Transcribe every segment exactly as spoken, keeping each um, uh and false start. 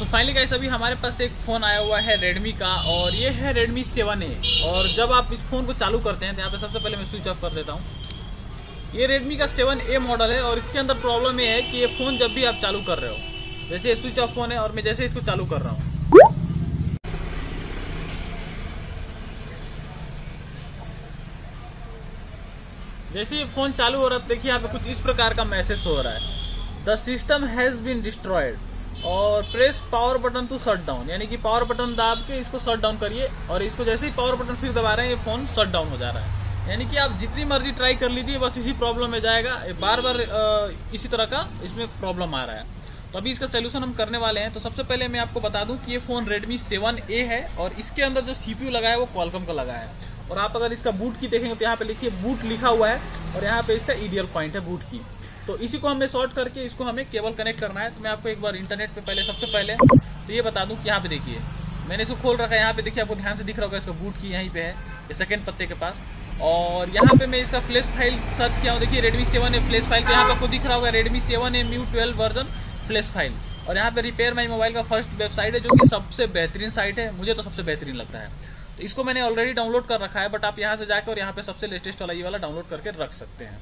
So finally guys अभी हमारे पास एक फ़ोन आया हुआ है रेडमी का और ये है रेडमी सेवन ए। और जब आप इस फ़ोन को चालू करते हैं तो यहाँ पे सबसे पहले मैं स्विच ऑफ कर देता हूँ। ये रेडमी का सेवन ए मॉडल है और इसके अंदर प्रॉब्लम ये है कि ये फ़ोन जब भी आप चालू कर रहे हो, जैसे ये स्विच ऑफ फ़ोन है और मैं जैसे इसको चालू कर रहा हूँ, जैसे ये फ़ोन चालू हो रहा है, देखिए यहाँ पे कुछ इस प्रकार का मैसेज हो रहा है, the system has been destroyed और press power button to shut down. यानी कि पावर बटन दाब के इसको शट डाउन करिए और इसको जैसे ही पावर बटन फिर दबा रहे हैं ये फ़ोन शट डाउन हो जा रहा है। यानी कि आप जितनी मर्जी ट्राई कर लीजिए बस इसी प्रॉब्लम में जाएगा, बार बार इसी तरह का इसमें प्रॉब्लम आ रहा है। तो अभी इसका सोल्यूशन हम करने वाले हैं। तो सबसे पहले मैं आपको बता दूं कि ये फ़ोन रेडमी सेवन ए है और इसके अंदर जो सी पी यू लगा है वो क्वालकॉम का लगा है। और आप अगर इसका बूट की देखेंगे तो यहाँ पे लिखिए बूट लिखा हुआ है और यहाँ पे इसका ईडीएल पॉइंट है बूट की। तो इसी को हमें शॉर्ट करके इसको हमें केबल कनेक्ट करना है। तो मैं आपको एक बार इंटरनेट पे पहले सबसे पहले तो ये बता दूं कि यहाँ पे देखिए मैंने इसको खोल रखा है, यहाँ पे देखिए आपको ध्यान से दिख रहा होगा इसका बूट की यहीं पे है, ये सेकंड पत्ते के पास। और यहाँ पे मैं इसका फ्लैश फाइल सर्च किया हूँ, देखिए Redmi seven A flash file, तो यहाँ पे आपको दिख रहा होगा Redmi seven A M U twelve version flash file. और यहाँ पे रिपेयर माई मोबाइल का फर्स्ट वेबसाइट है जो कि सबसे बेहतरीन साइट है, मुझे तो सबसे बेहतरीन लगता है। तो इसको मैंने ऑलरेडी डाउनलोड कर रखा है, बट आप यहाँ से जाकर और यहाँ पे सबसे लेटेस्ट वाला ये वाला डाउनलोड करके रख सकते हैं।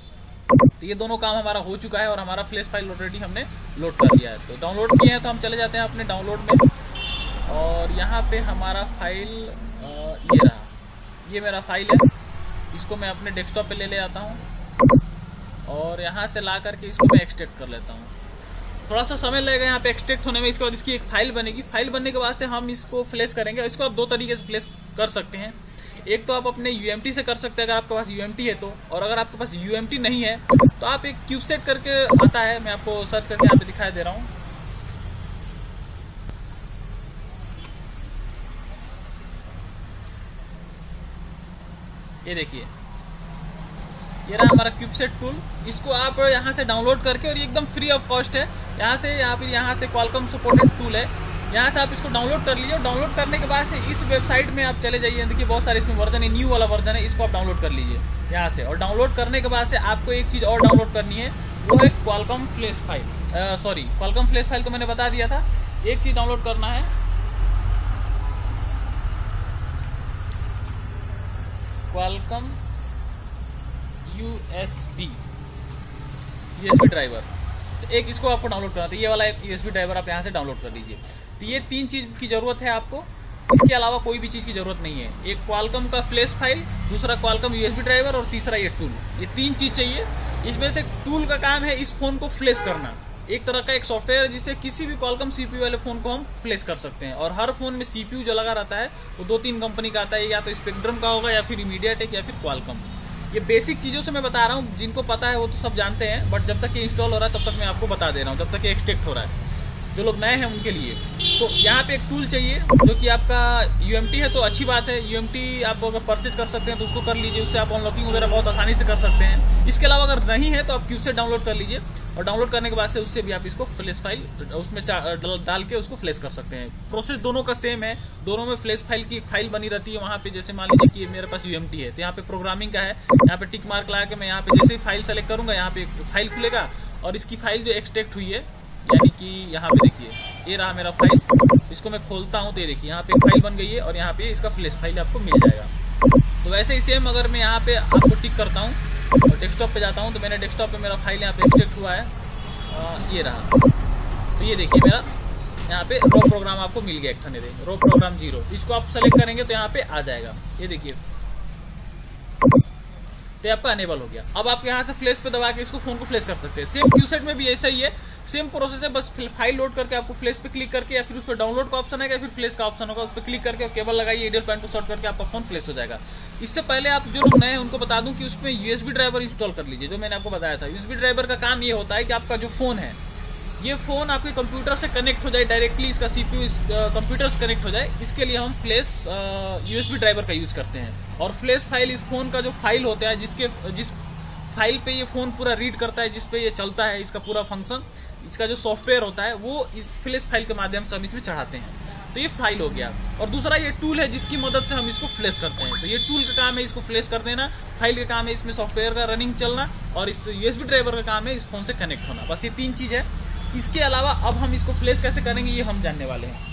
तो ये दोनों काम हमारा हो चुका है और हमारा फ्लैश फाइल ऑलरेडी हमने लोड कर लिया है। तो डाउनलोड किए हैं तो हम चले जाते हैं अपने डाउनलोड में और यहाँ पे हमारा फाइल ये रहा, ये मेरा फाइल है, इसको मैं अपने डेस्कटॉप पे ले ले आता हूँ और यहाँ से ला करके इसको मैं एक्सट्रैक्ट कर लेता हूँ। थोड़ा सा समय लगेगा यहाँ पे एक्सट्रैक्ट होने में, इसके बाद इसकी एक फाइल बनेगी। फाइल बनने के बाद से हम इसको फ्लैश करेंगे। इसको आप दो तरीके से फ्लैश कर सकते हैं, एक तो आप अपने यू एम टी से कर सकते हैं अगर आपके पास यू एम टी है तो, और अगर आपके पास यू एम टी नहीं है तो आप एक क्यूसेट करके आता है, मैं आपको सर्च करके यहाँ पे दिखाई दे रहा हूँ। ये देखिए ये रहा हमारा क्यूबसेट टूल, इसको आप यहाँ से डाउनलोड करके, और ये एकदम फ्री ऑफ कॉस्ट है, यहाँ से यहाँ पर यहाँ से क्वालकॉम सपोर्टेड टूल है, यहाँ से आप इसको डाउनलोड कर लीजिए। और डाउनलोड करने के बाद से इस वेबसाइट में आप चले जाइए, देखिए बहुत सारे इसमें वर्जन है, न्यू वाला वर्जन है, इसको आप डाउनलोड कर लीजिए यहाँ से। और डाउनलोड करने के बाद से आपको एक चीज़ और डाउनलोड करनी है, वो है Qualcomm flash file, sorry Qualcomm flash file तो मैंने बता दिया था। एक चीज़ डाउनलोड करना है, Qualcomm U S B USB driver, तो एक इसको आपको डाउनलोड करना था, ये वाला एक यूएसबी ड्राइवर आप यहाँ से डाउनलोड कर लीजिए। तो ये तीन चीज़ की ज़रूरत है आपको, इसके अलावा कोई भी चीज़ की ज़रूरत नहीं है। एक क्वालकॉम का फ्लैश फाइल, दूसरा क्वालकॉम यूएसबी ड्राइवर और तीसरा ये टूल, ये तीन चीज़ चाहिए। इसमें से टूल का काम है इस फ़ोन को फ्लैश करना, एक तरह का एक सॉफ्टवेयर है जिससे किसी भी क्वालकॉम सीपीयू वाले फ़ोन को हम फ्लैश कर सकते हैं। और हर फोन में सीपीयू जो लगा रहता है वो दो तीन कंपनी का आता है, या तो स्पेक्ट्रम का होगा या फिर मीडियाटेक या फिर क्वालकॉम। ये बेसिक चीज़ों से मैं बता रहा हूँ, जिनको पता है वो तो सब जानते हैं, बट जब तक ये इंस्टॉल हो रहा है तब तक मैं आपको बता दे रहा हूँ, जब तक ये एक्सट्रैक्ट हो रहा है जो लोग नए हैं उनके लिए। तो यहाँ पे एक टूल चाहिए जो कि आपका यू एम टी है तो अच्छी बात है, यू एम टी आप अगर परचेज कर सकते हैं तो उसको कर लीजिए, उससे आप अनलॉकिंग वगैरह बहुत आसानी से कर सकते हैं। इसके अलावा अगर नहीं है तो आप क्यूब से डाउनलोड कर लीजिए और डाउनलोड करने के बाद से उससे भी आप इसको फ्लैश फाइल उसमें डाल के उसको फ्लैश कर सकते हैं। प्रोसेस दोनों का सेम है, दोनों में फ्लैश फाइल की फाइल बनी रहती है। वहाँ पे जैसे मान लीजिए कि मेरे पास यू एम टी है तो यहाँ पे प्रोग्रामिंग का है, यहाँ पे टिक मार्क लगा के मैं यहाँ पे जैसे ही फाइल सेलेक्ट करूंगा यहाँ पे फाइल खुलेगा और इसकी फाइल जो एक्सट्रैक्ट हुई है, यानी कि यहाँ पे देखिए ये रहा मेरा फाइल, इसको मैं खोलता हूँ तो ये देखिए यहाँ पे एक फाइल बन गई है और यहाँ पे इसका फ्लैश फाइल आपको मिल जाएगा। तो वैसे ही सेम अगर मैं यहाँ पे आपको टिक करता हूँ और डेस्कटॉप पे जाता हूँ तो मैंने डेस्कटॉप पे मेरा फाइल यहाँ पे एक्सट्रैक्ट हुआ है, आ, ये रहा। तो ये देखिए मेरा यहाँ पे रो प्रोग्राम आपको मिल गया, एक थाने दे रो प्रोग्राम जीरो, इसको आप सेलेक्ट करेंगे तो यहाँ पे आ जाएगा, ये देखिए तो आपका अनेबल हो गया। अब आप यहाँ से फ्लैश पे दबा के इसको फोन को फ्लैश कर सकते हैं। सेम क्यूसेट में भी ऐसा ही है, सेम प्रोसेस है, बस फाइल लोड करके आपको फ्लैश पे क्लिक करके या फिर उस पर डाउनलोड का ऑप्शन है या फिर फ्लैश का ऑप्शन होगा, उस पर क्लिक करके केबल लगाइए, ईडीएल पॉइंट को शॉर्ट करके आपका फोन फ्लैश हो जाएगा। इससे पहले आप जो लोग नए हैं उनको बता दूं कि उसमें यूएसबी ड्राइवर इंस्टॉल कर लीजिए, जो मैंने आपको बताया था। यूएसबी ड्राइवर का काम ये होता है कि आपका जो फोन है ये फोन आपके कंप्यूटर से कनेक्ट हो जाए डायरेक्टली, इसका सीपीयू इस कंप्यूटर से कनेक्ट हो जाए, इसके लिए हम फ्लैश यूएसबी ड्राइवर का यूज करते हैं। और फ्लैश फाइल इस फोन का जो फाइल होता है जिसके जिस फाइल पे ये फोन पूरा रीड करता है, जिस पे ये चलता है, इसका पूरा फंक्शन, इसका जो सॉफ्टवेयर होता है वो इस फ्लैश फाइल के माध्यम से हम इसमें चढ़ाते हैं। तो ये फाइल हो गया और दूसरा ये टूल है जिसकी मदद से हम इसको फ्लैश करते हैं। तो ये टूल का काम है इसको फ्लैश कर देना, फाइल का काम है इसमें सॉफ्टवेयर का रनिंग चलना, और इस यूएसबी ड्राइवर का काम है इस फोन से कनेक्ट होना। बस ये तीन चीज है। इसके अलावा अब हम इसको फ्लैश कैसे करेंगे ये हम जानने वाले हैं।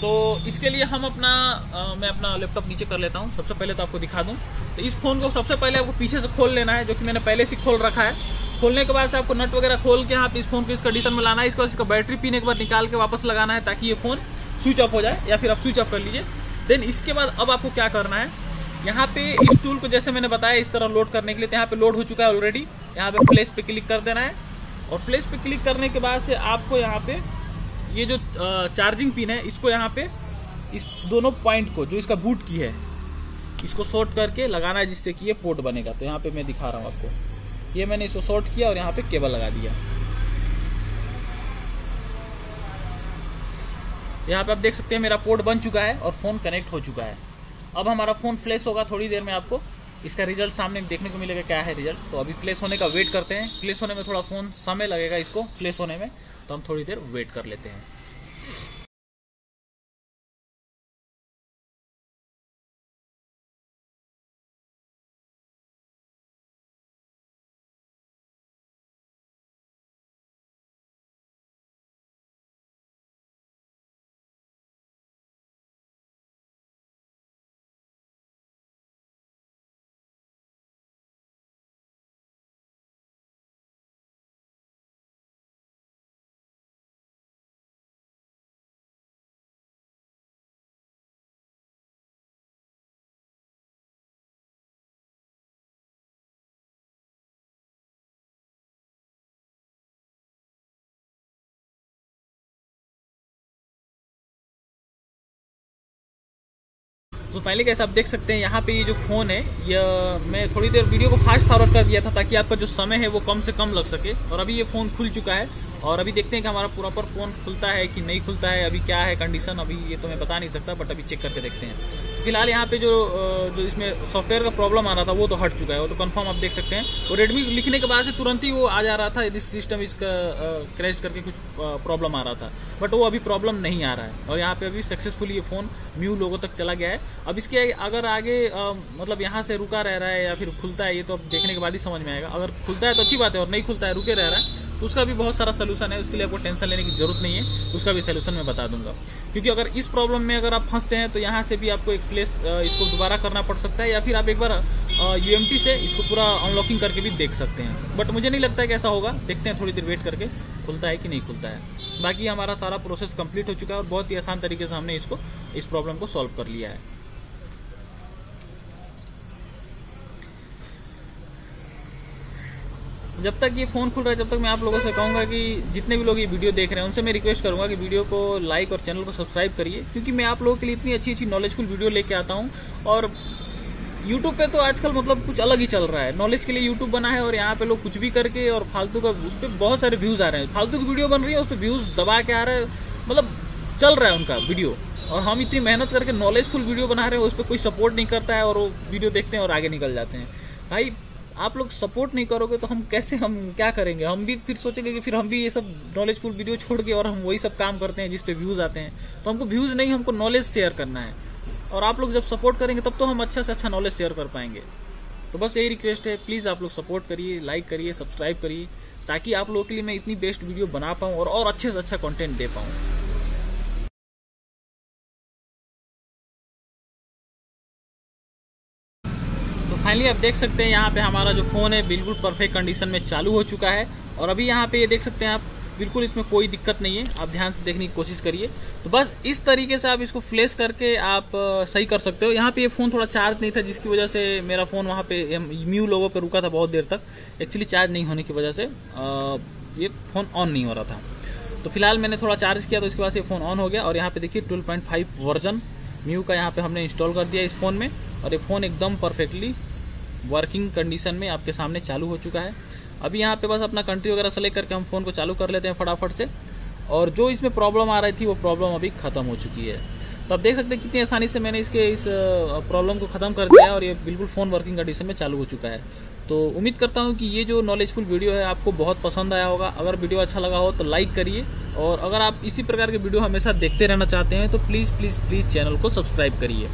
तो इसके लिए हम अपना आ, मैं अपना लैपटॉप नीचे कर लेता हूँ। सबसे पहले तो आपको दिखा दूँ, तो इस फोन को सबसे पहले आपको पीछे से खोल लेना है, जो कि मैंने पहले से खोल रखा है। खोलने के बाद से आपको नट वगैरह खोल के यहाँ पे इस फोन को इस कंडीशन में लाना है। इसके बाद इसका बैटरी पिन एक बार निकाल के वापस लगाना है ताकि ये फोन स्विच ऑफ हो जाए, या फिर आप स्विच ऑफ कर लीजिए। देन इसके बाद अब आपको क्या करना है, यहाँ पे इस टूल को जैसे मैंने बताया इस तरह लोड करने के लिए, तो यहाँ पे लोड हो चुका है ऑलरेडी। यहाँ पे फ्लैश पे क्लिक कर देना है, और फ्लैश पे क्लिक करने के बाद से आपको यहाँ पे ये जो चार्जिंग पिन है इसको यहाँ पे इस दोनों पॉइंट को, जो इसका बूट की है, इसको शॉर्ट करके लगाना है, जिससे कि ये पोर्ट बनेगा। तो यहाँ पे मैं दिखा रहा हूँ आपको, ये मैंने इसको शॉर्ट किया और यहाँ पे केबल लगा दिया। यहाँ पे आप देख सकते हैं मेरा पोर्ट बन चुका है और फोन कनेक्ट हो चुका है। अब हमारा फोन फ्लैश होगा, थोड़ी देर में आपको इसका रिजल्ट सामने देखने को मिलेगा क्या है रिजल्ट। तो अभी फ्लैश होने का वेट करते हैं, फ्लैश होने में थोड़ा फोन समय लगेगा इसको फ्लैश होने में, तो हम थोड़ी देर वेट कर लेते हैं। तो पहले कैसे आप देख सकते हैं यहाँ पे ये जो फोन है, ये मैं थोड़ी देर वीडियो को फास्ट फॉरवर्ड कर दिया था ताकि आपका जो समय है वो कम से कम लग सके। और अभी ये फोन खुल चुका है, और अभी देखते हैं कि हमारा प्रॉपर फोन खुलता है कि नहीं खुलता है। अभी क्या है कंडीशन, अभी ये तो मैं बता नहीं सकता, बट अभी चेक करके देखते हैं। फिलहाल यहाँ पे जो जो इसमें सॉफ्टवेयर का प्रॉब्लम आ रहा था वो तो हट चुका है, वो तो कंफर्म आप देख सकते हैं। और रेडमी लिखने के बाद से तुरंत ही वो आ जा रहा था, इस सिस्टम इसका क्रैश करके कुछ प्रॉब्लम आ रहा था, बट वो अभी प्रॉब्लम नहीं आ रहा है। और यहाँ पे अभी सक्सेसफुली ये phone M I U I लोगों तक चला गया है। अब इसके अगर आगे आ, मतलब यहाँ से रुका रह रहा है या फिर खुलता है, ये तो अब देखने के बाद ही समझ में आएगा। अगर खुलता है तो अच्छी बात है, और नहीं खुलता है, रुके रह रहा है, उसका भी बहुत सारा सोल्यूशन है, उसके लिए आपको टेंशन लेने की जरूरत नहीं है, उसका भी सोल्यूशन मैं बता दूंगा। क्योंकि अगर इस प्रॉब्लम में अगर आप फंसते हैं तो यहाँ से भी आपको एक फ्लैश इसको दोबारा करना पड़ सकता है, या फिर आप एक बार यू एम टी से इसको पूरा अनलॉकिंग करके भी देख सकते हैं, बट मुझे नहीं लगता है कि ऐसा होगा। देखते हैं थोड़ी देर वेट करके खुलता है कि नहीं खुलता है। बाकी हमारा सारा प्रोसेस कंप्लीट हो चुका है, और बहुत ही आसान तरीके से हमने इसको इस प्रॉब्लम को सॉल्व कर लिया है। जब तक ये फ़ोन खुल रहा है जब तक मैं आप लोगों से कहूँगा कि जितने भी लोग ये वीडियो देख रहे हैं उनसे मैं रिक्वेस्ट करूँगा कि वीडियो को लाइक और चैनल को सब्सक्राइब करिए, क्योंकि मैं आप लोगों के लिए इतनी अच्छी अच्छी नॉलेजफुल वीडियो लेके आता हूँ। और यूट्यूब पे तो आजकल मतलब कुछ अलग ही चल रहा है, नॉलेज के लिए यूट्यूब बना है, और यहाँ पे लोग कुछ भी करके और फालतू का उस पर बहुत सारे व्यूज़ आ रहे हैं, फालतू की वीडियो बन रही है, उस पर व्यूज़ दबा के आ रहा है, मतलब चल रहा है उनका वीडियो। और हम इतनी मेहनत करके नॉलेजफुल वीडियो बना रहे हैं, उस पर कोई सपोर्ट नहीं करता है, और वो वीडियो देखते हैं और आगे निकल जाते हैं। भाई आप लोग सपोर्ट नहीं करोगे तो हम कैसे, हम क्या करेंगे, हम भी फिर सोचेंगे कि फिर हम भी ये सब नॉलेजफुल वीडियो छोड़ के और हम वही सब काम करते हैं जिस पे व्यूज़ आते हैं। तो हमको व्यूज़ नहीं, हमको नॉलेज शेयर करना है, और आप लोग जब सपोर्ट करेंगे तब तो हम अच्छा से अच्छा नॉलेज शेयर कर पाएंगे। तो बस यही रिक्वेस्ट है, प्लीज़ आप लोग सपोर्ट करिए, लाइक करिए, सब्सक्राइब करिए, ताकि आप लोगों के लिए मैं इतनी बेस्ट वीडियो बना पाऊँ और, और अच्छे से अच्छा कॉन्टेंट दे पाऊँ। फाइनली आप देख सकते हैं यहाँ पे हमारा जो फ़ोन है बिल्कुल परफेक्ट कंडीशन में चालू हो चुका है, और अभी यहाँ पे ये देख सकते हैं आप, बिल्कुल इसमें कोई दिक्कत नहीं है। आप ध्यान से देखने की कोशिश करिए। तो बस इस तरीके से आप इसको फ्लैश करके आप सही कर सकते हो। यहाँ पे ये फ़ोन थोड़ा चार्ज नहीं था, जिसकी वजह से मेरा फ़ोन वहाँ पे एम आई यू आई लोगों पर रुका था बहुत देर तक। एक्चुअली चार्ज नहीं होने की वजह से ये फ़ोन ऑन नहीं हो रहा था। तो फिलहाल मैंने थोड़ा चार्ज किया तो इसके बाद ये फ़ोन ऑन हो गया, और यहाँ पे देखिए twelve point five version M I U I का यहाँ पे हमने इंस्टॉल कर दिया इस फ़ोन में, और ये फ़ोन एकदम परफेक्टली वर्किंग कंडीशन में आपके सामने चालू हो चुका है। अभी यहाँ पे बस अपना कंट्री वगैरह सेलेक्ट करके हम फोन को चालू कर लेते हैं फटाफट से, और जो इसमें प्रॉब्लम आ रही थी वो प्रॉब्लम अभी खत्म हो चुकी है। तो आप देख सकते हैं कितनी आसानी से मैंने इसके इस प्रॉब्लम को खत्म कर दिया है, और ये बिल्कुल फ़ोन वर्किंग कंडीशन में चालू हो चुका है। तो उम्मीद करता हूँ कि ये जो नॉलेजफुल वीडियो है आपको बहुत पसंद आया होगा। अगर वीडियो अच्छा लगा हो तो लाइक करिए, और अगर आप इसी प्रकार के वीडियो हमेशा देखते रहना चाहते हैं तो प्लीज़ प्लीज़ प्लीज़ चैनल को सब्सक्राइब करिए।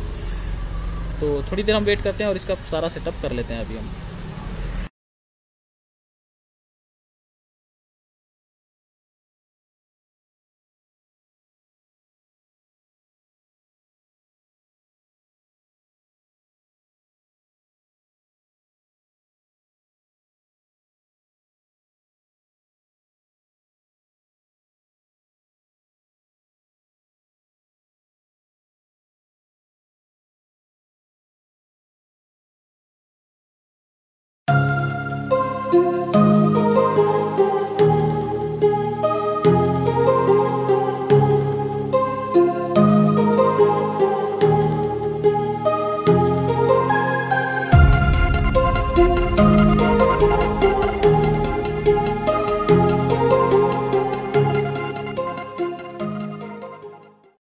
तो थोड़ी देर हम वेट करते हैं और इसका सारा सेटअप कर लेते हैं अभी हम।